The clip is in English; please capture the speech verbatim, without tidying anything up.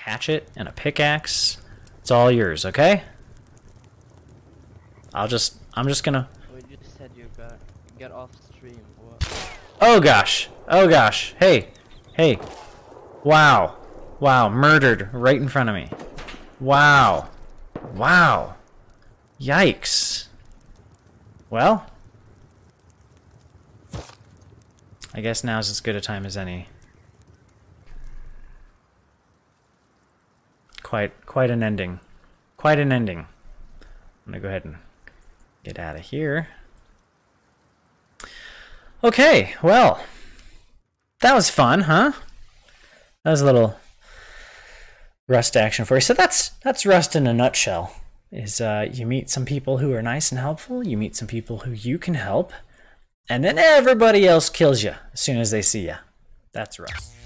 hatchet and a pickaxe. It's all yours, okay? I'll just, I'm just gonna... Well, you said you got, get off stream. What? Oh gosh, oh gosh, hey, hey, wow, wow, murdered right in front of me. Wow, wow, yikes. Well, I guess now's as good a time as any. Quite, quite an ending. Quite an ending. I'm gonna go ahead and get out of here. Okay, well, that was fun, huh? That was a little Rust action for you. So that's that's Rust in a nutshell. Is uh, you meet some people who are nice and helpful. You meet some people who you can help. And then everybody else kills you as soon as they see you. That's Rust.